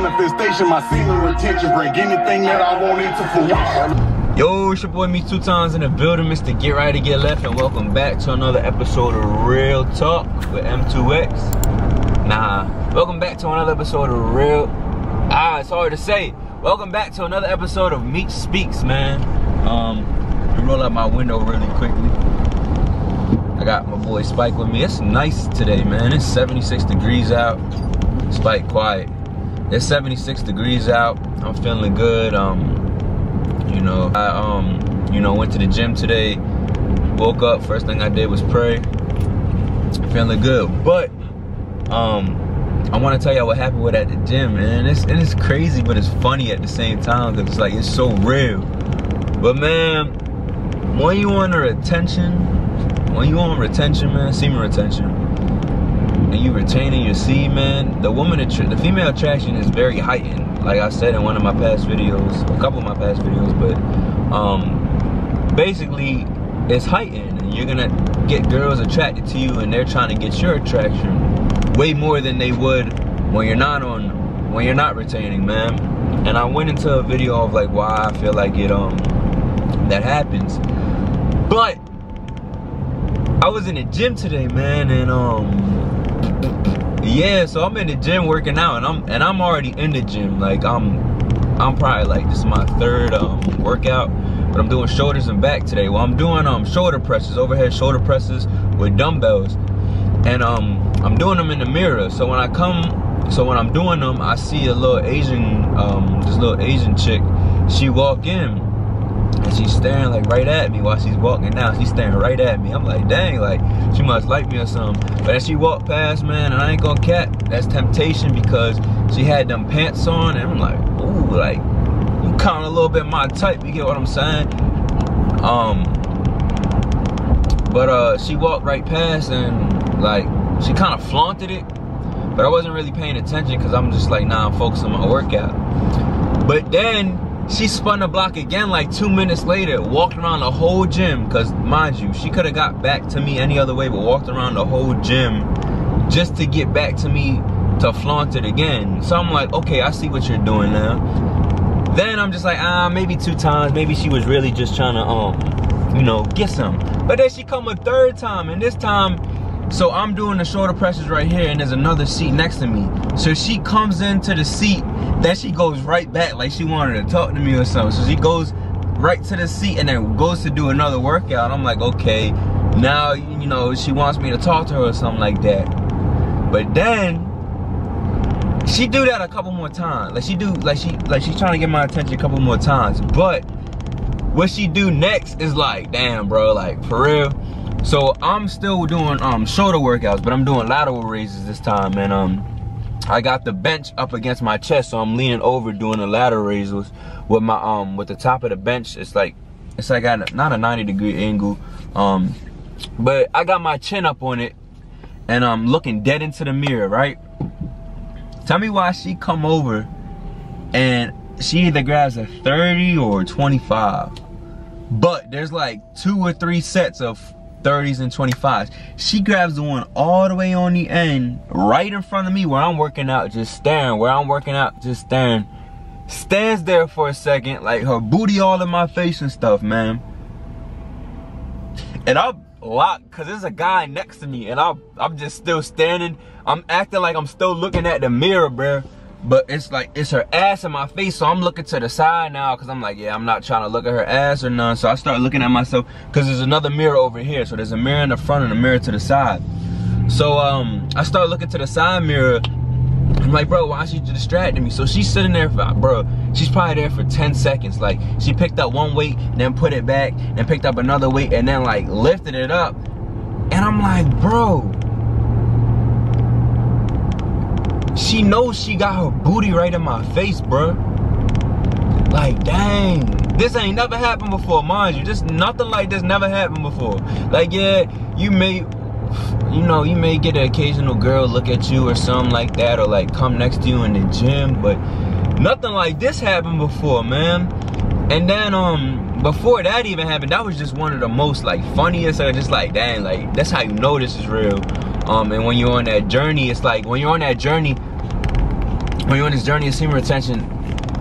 manifestation, my singular attention, bring anything that I want into fruition. Yo, it's your boy Meech2x in the building. Mr. Get Right to Get Left, and welcome back to another episode of Real Talk with M2X. Welcome back to another episode of Real. It's hard to say. Welcome back to another episode of Meech Speaks, man. Let me roll out my window really quickly. I got my boy Spike with me. It's nice today, man. It's 76 degrees out. Spike quiet. It's 76 degrees out. I'm feeling good. I went to the gym today. Woke up. First thing I did was pray. Feeling good. But I want to tell y'all what happened with at the gym, man. It's crazy, but it's funny at the same time. Cause it's like it's so real. But man, when you want attention. When you on retention, man, semen retention, and you retaining your seed, man, the female attraction is very heightened. Like I said in one of my past videos, a couple of my past videos, but basically it's heightened. And you're gonna get girls attracted to you, and they're trying to get your attraction way more than they would when you're not on, when you're not retaining, man. And I went into a video of like why I feel like it that happens, but. I was in the gym today, man, and yeah, so I'm in the gym working out, and I'm already in the gym. Like I'm probably like, this is my third workout, but I'm doing shoulders and back today. Well, I'm doing shoulder presses, overhead shoulder presses with dumbbells, and I'm doing them in the mirror. So when I'm doing them, I see a little Asian, this little Asian chick. She walk in. And she's staring like right at me while she's walking down. She's staring right at me. I'm like, dang, like she must like me or something. But as she walked past, man, and I ain't gonna cap, that's temptation, because she had them pants on, and I'm like, ooh, like you kind of a little bit my type. You get what I'm saying? But she walked right past, and like she kind of flaunted it, but I wasn't really paying attention because I'm just like, nah, I'm focused on my workout. But then. She spun the block again like 2 minutes later, walked around the whole gym, because mind you, she could have got back to me any other way, but walked around the whole gym just to get back to me to flaunt it again. So I'm like, okay, I see what you're doing now. Then I'm just like, maybe 2 times, maybe she was really just trying to, get some. But then she come a third time, and this time, so I'm doing the shoulder presses right here, and there's another seat next to me. So she comes into the seat, then she goes right back like she wanted to talk to me or something. So she goes right to the seat and then goes to do another workout. I'm like, okay, now, she wants me to talk to her or something like that. But then, she do that a couple more times. She's trying to get my attention a couple more times. But what she do next is like, damn, bro, like, for real. So I'm still doing shoulder workouts, but I'm doing lateral raises this time, and I got the bench up against my chest, so I'm leaning over doing the lateral raises with my with the top of the bench. It's like not a 90-degree angle, but I got my chin up on it, and I'm looking dead into the mirror, right? Tell me why she come over, and she either grabs a 30 or a 25, but there's like 2 or 3 sets of 30s and 25s. She grabs the one all the way on the end, right in front of me, where I'm working out, just staring. Stands there for a second, like her booty all in my face and stuff, man. And I'm locked, cause there's a guy next to me, and I'm just still standing. I'm acting like I'm still looking at the mirror, bruh. But it's like, it's her ass in my face, so I'm looking to the side now, because I'm like, yeah, I'm not trying to look at her ass or none. So I start looking at myself, because there's another mirror over here. So there's a mirror in the front and a mirror to the side. So I start looking to the side mirror. I'm like, bro, why is she distracting me? So she's sitting there, she's probably there for 10 seconds. Like, she picked up one weight, then put it back, then picked up another weight, and then, like, lifted it up. And I'm like, bro. She knows she got her booty right in my face, bro. Like, dang. This ain't never happened before, mind you. Just nothing like this never happened before. Like, yeah, you may get an occasional girl look at you or something like that, or like come next to you in the gym, but nothing like this happened before, man. And then, before that even happened, that was just one of the most, like, funniest, or just like, dang, like, that's how you know this is real. And when you're on that journey, when you're on this journey of seeking attention,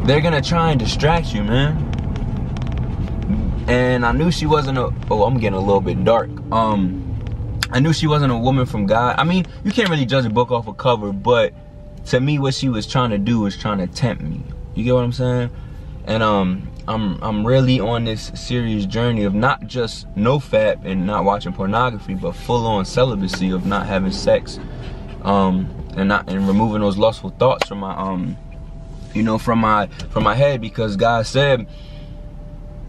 they're gonna try and distract you, man. And I knew she wasn't a, oh, I'm getting a little bit dark. I knew she wasn't a woman from God. I mean, you can't really judge a book off a cover, but to me, what she was trying to do was trying to tempt me. You get what I'm saying? And I'm really on this serious journey of not just no fap and not watching pornography, but full on celibacy of not having sex, and removing those lustful thoughts from my you know, from my head, because God said,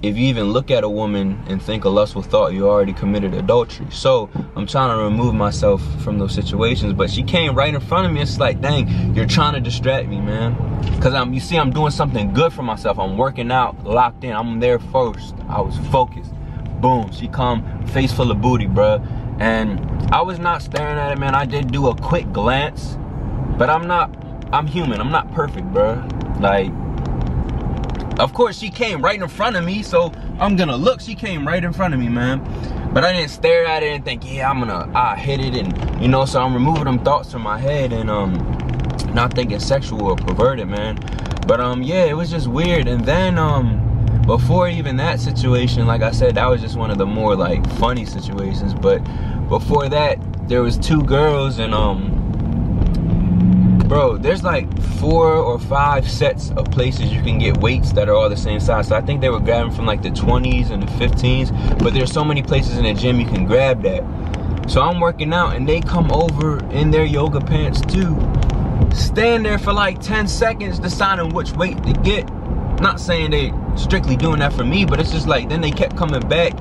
if you even look at a woman and think a lustful thought, you already committed adultery. So I'm trying to remove myself from those situations, but she came right in front of me. It's like, dang, you're trying to distract me, man. Cause you see, I'm doing something good for myself. I'm working out, locked in. I'm there first. I was focused. Boom, she come, face full of booty, bruh. And I was not staring at it, man. I did do a quick glance, but I'm human. I'm not perfect, bruh. Like, of course, she came right in front of me, so I'm gonna look. She came right in front of me, man. But I didn't stare at it and think, yeah, I hit it, and you know. So I'm removing them thoughts from my head and not thinking sexual or perverted, man. But yeah, it was just weird. And then before even that situation, like I said, that was just one of the more like funny situations. But before that, there was two girls, and bro, there's like 4 or 5 sets of places you can get weights that are all the same size. So I think they were grabbing from like the 20s and the 15s, but there's so many places in the gym you can grab that. So I'm working out and they come over in their yoga pants too, stand there for like 10 seconds deciding which weight to get. Not saying they strictly doing that for me, but it's just like, then they kept coming back.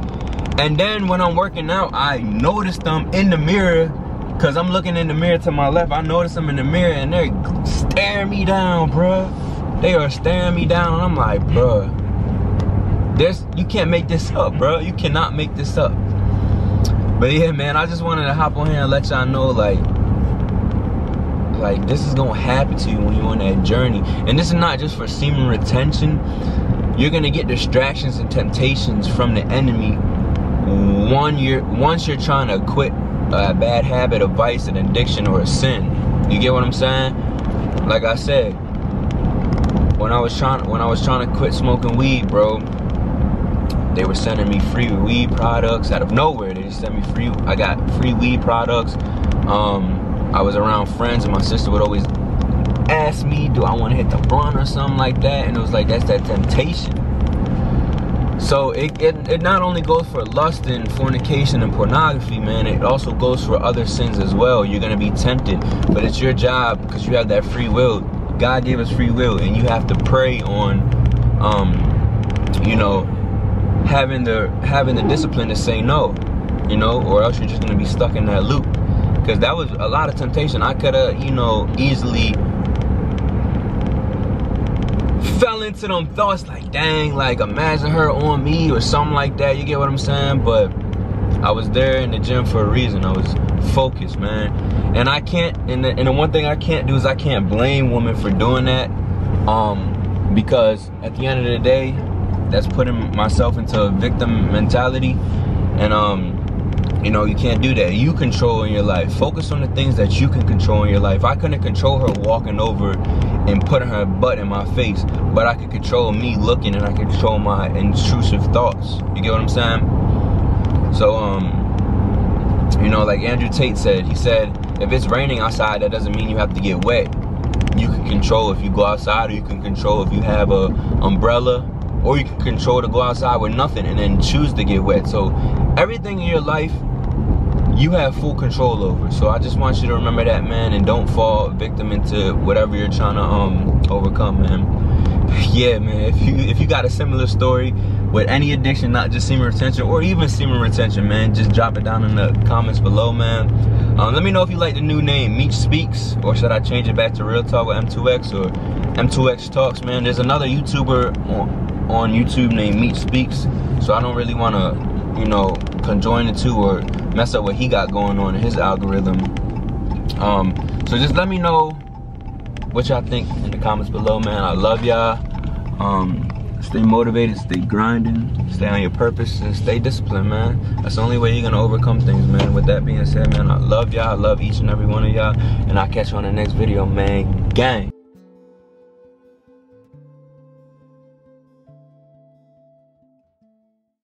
And then when I'm working out, I noticed them in the mirror. Cause I'm looking in the mirror to my left, I notice them in the mirror and they're staring me down, bruh. They are staring me down and I'm like, bruh, you can't make this up, bruh. You cannot make this up. But yeah, man, I just wanted to hop on here and let y'all know, like this is gonna happen to you when you're on that journey. And this is not just for semen retention. You're gonna get distractions and temptations from the enemy once you're trying to quit a bad habit, a vice, an addiction, or a sin. You get what I'm saying? Like I said, when I was trying to quit smoking weed, bro, they were sending me free weed products out of nowhere. They just sent me free. I got free weed products. I was around friends, and my sister would always ask me, "Do I want to hit the blunt or something like that?" And it was like, that's that temptation. So it not only goes for lust and fornication and pornography, man, it also goes for other sins as well. You're going to be tempted, but it's your job, because you have that free will. God gave us free will, and you have to prey on, you know, having the discipline to say no, you know, or else you're just going to be stuck in that loop, because that was a lot of temptation. I could have, you know, easily fell into them thoughts like, dang, like imagine her on me or something like that. You get what I'm saying? But I was there in the gym for a reason. I was focused, man. And I can't, and the one thing I can't do is I can't blame women for doing that, because at the end of the day, that's putting myself into a victim mentality. And you know, you can't do that. You control in your life. Focus on the things that you can control in your life. I couldn't control her walking over and putting her butt in my face, but I could control me looking, and I could control my intrusive thoughts. You get what I'm saying? So, you know, like Andrew Tate said, he said, if it's raining outside, that doesn't mean you have to get wet. You can control if you go outside, or you can control if you have a umbrella, or you can control to go outside with nothing and then choose to get wet. So everything in your life, you have full control over. So I just want you to remember that, man, and don't fall victim into whatever you're trying to overcome, man. Yeah, man, if you got a similar story with any addiction, not just semen retention or even semen retention, man, just drop it down in the comments below, man. Let me know if you like the new name, Meech Speaks, or should I change it back to Real Talk with M2X or M2X Talks, man. There's another YouTuber on YouTube named Meech Speaks, so I don't really want to, you know, conjoin the two or mess up what he got going on in his algorithm. So just let me know what y'all think in the comments below, man. I love y'all. Stay motivated, stay grinding, stay on your purpose, and stay disciplined, man. That's the only way you're gonna overcome things, man. With that being said, man, I love y'all. I love each and every one of y'all, and I'll catch you on the next video, man. Gang.